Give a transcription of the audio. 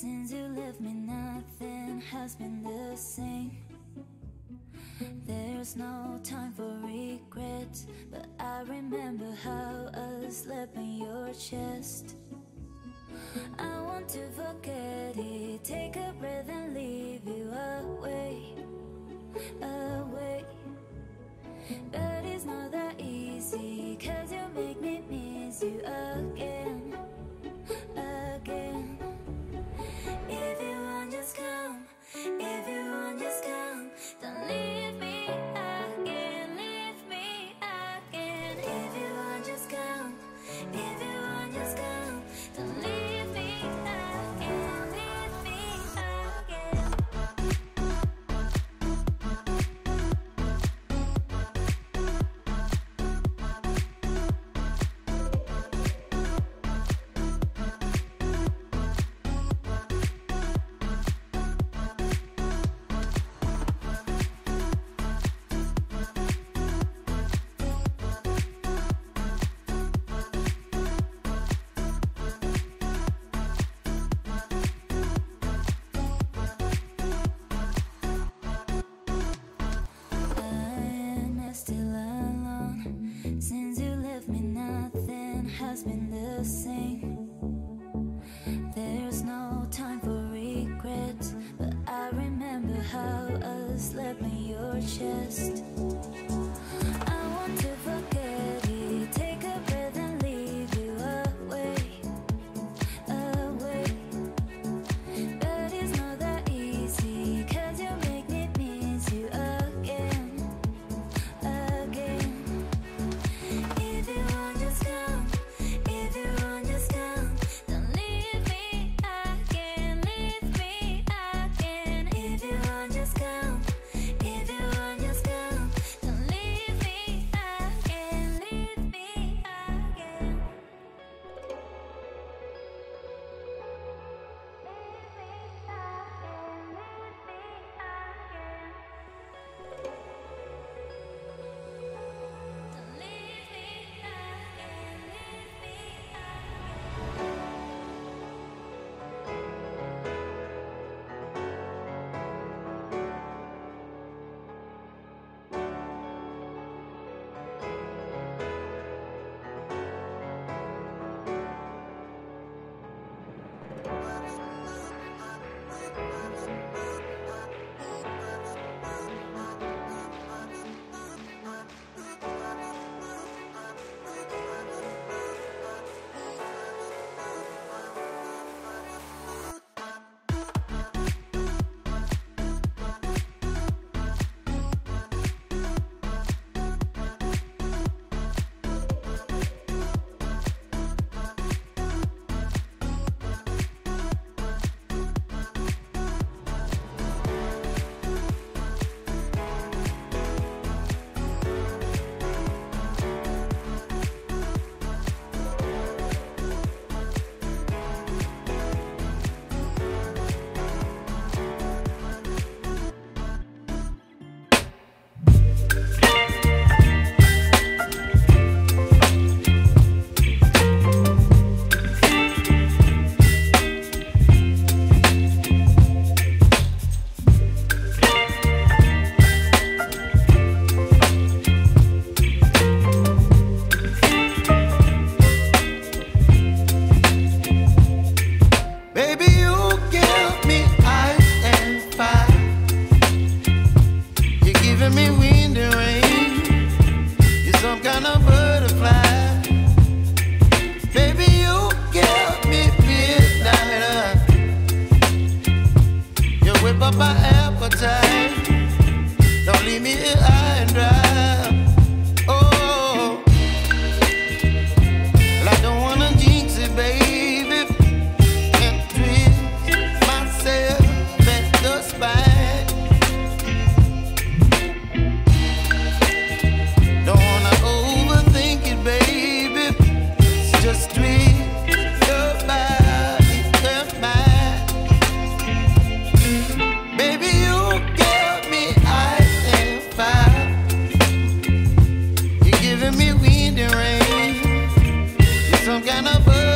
Since you left me, nothing has been the same. There's no time for regret, but I remember how I slept in your chest. I want to forget it, take a breath and leave you away, away. But it's not that easy, 'cause you make me miss you again, again. If you want, just come. If you want, just come. Don't leave me again, leave me again. If you want, just come. If you want, just come. Don't leave me again, leave me me wind and rain, some kind of bird.